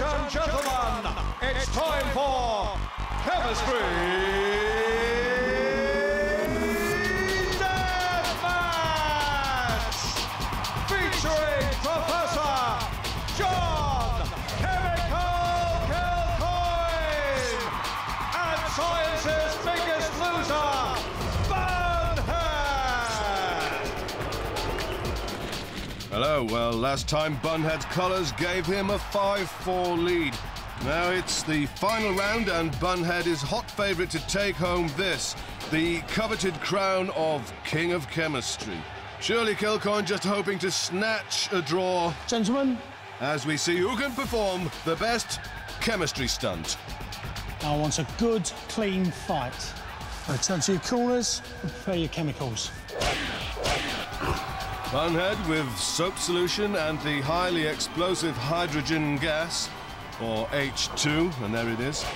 Ladies and gentlemen, it's time for Chemistry Deathmatch, featuring Professor John Chemical Kilcoyne and Science's biggest loser, Bunhead. Hello. Well, last time Bunhead's collars gave him a 5-4 lead. Now it's the final round, and Bunhead is hot favourite to take home this, the coveted crown of King of Chemistry. Surely Kilcoyne just hoping to snatch a draw. Gentlemen, as we see who can perform the best chemistry stunt. I want a good, clean fight. Return to your corners and prepare your chemicals. Bunhead with soap solution and the highly explosive hydrogen gas, or H2, and there it is.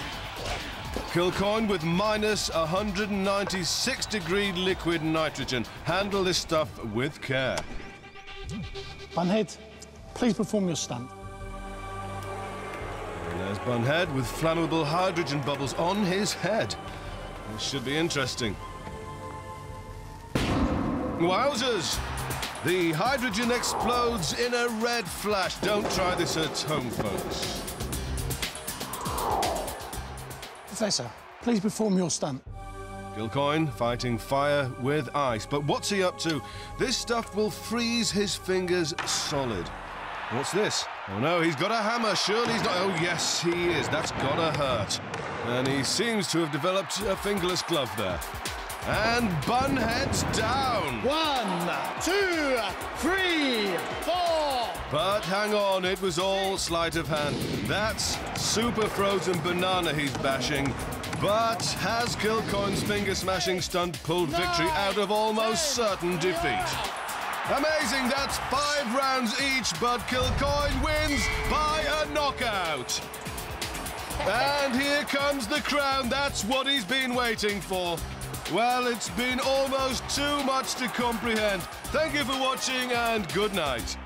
Kilcoyne with minus 196 degree liquid nitrogen. Handle this stuff with care. Bunhead, please perform your stunt. And there's Bunhead with flammable hydrogen bubbles on his head. This should be interesting. Wowzers! The hydrogen explodes in a red flash. Don't try this at home, folks. Professor, please perform your stunt. Kilcoyne fighting fire with ice, but what's he up to? This stuff will freeze his fingers solid. What's this? Oh no, he's got a hammer, surely he's not... Oh yes, he is, that's gotta hurt. And he seems to have developed a fingerless glove there. And Bunhead's down. 1, 2, 3, 4. But hang on, it was all sleight of hand. That's super frozen banana he's bashing. But has Kilcoyne's finger smashing stunt pulled victory out of almost certain defeat? Amazing, that's 5 rounds each, but Kilcoyne wins by a knockout. And here comes the crown, that's what he's been waiting for. Well, it's been almost too much to comprehend. Thank you for watching and good night.